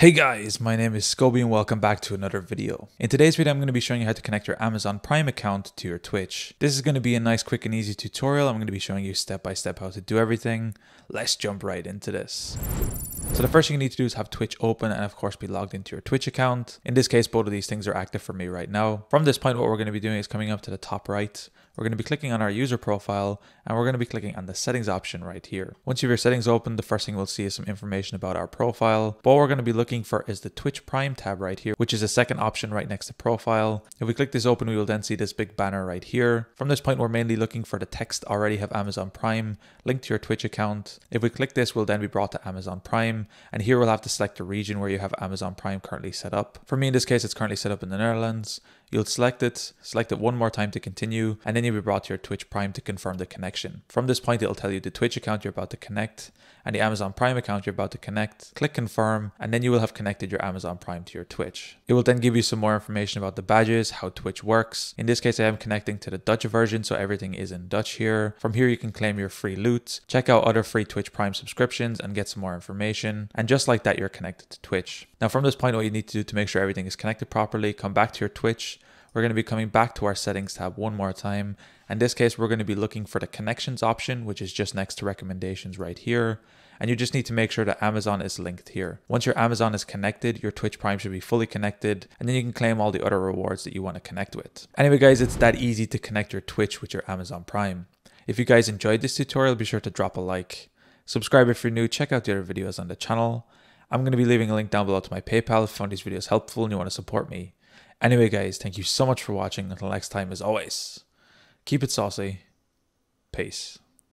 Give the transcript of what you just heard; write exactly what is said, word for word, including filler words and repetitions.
Hey guys, my name is Scobie and welcome back to another video. In today's video, I'm going to be showing you how to connect your Amazon Prime account to your Twitch. This is going to be a nice, quick and easy tutorial. I'm going to be showing you step by step how to do everything. Let's jump right into this. So the first thing you need to do is have Twitch open and of course be logged into your Twitch account. In this case, both of these things are active for me right now. From this point, what we're going to be doing is coming up to the top right. We're going to be clicking on our user profile and we're going to be clicking on the settings option right here. Once you have your settings open, the first thing we'll see is some information about our profile. But what we're going to be looking for is the Twitch Prime tab right here, which is a second option right next to profile. If we click this open, we will then see this big banner right here. From this point, we're mainly looking for the text already have Amazon Prime linked to your Twitch account. If we click this, we'll then be brought to Amazon Prime. And here we'll have to select the region where you have Amazon Prime currently set up. For me, in this case, it's currently set up in the Netherlands. You'll select it, select it one more time to continue, and then you'll be brought to your Twitch Prime to confirm the connection. From this point, it'll tell you the Twitch account you're about to connect and the Amazon Prime account you're about to connect. Click confirm, and then you will have connected your Amazon Prime to your Twitch. It will then give you some more information about the badges, how Twitch works. In this case, I am connecting to the Dutch version, so everything is in Dutch here. From here, you can claim your free loot, check out other free Twitch Prime subscriptions and get some more information. And just like that, you're connected to Twitch. Now, from this point, what you need to do to make sure everything is connected properly, come back to your Twitch. We're going to be coming back to our settings tab one more time. In this case, we're going to be looking for the connections option, which is just next to recommendations right here. And you just need to make sure that Amazon is linked here. Once your Amazon is connected, your Twitch Prime should be fully connected, and then you can claim all the other rewards that you want to connect with. Anyway, guys, it's that easy to connect your Twitch with your Amazon Prime. If you guys enjoyed this tutorial, be sure to drop a like. Subscribe if you're new, check out the other videos on the channel. I'm going to be leaving a link down below to my PayPal if you found these videos helpful and you want to support me. Anyway, guys, thank you so much for watching. Until next time, as always, keep it saucy. Peace.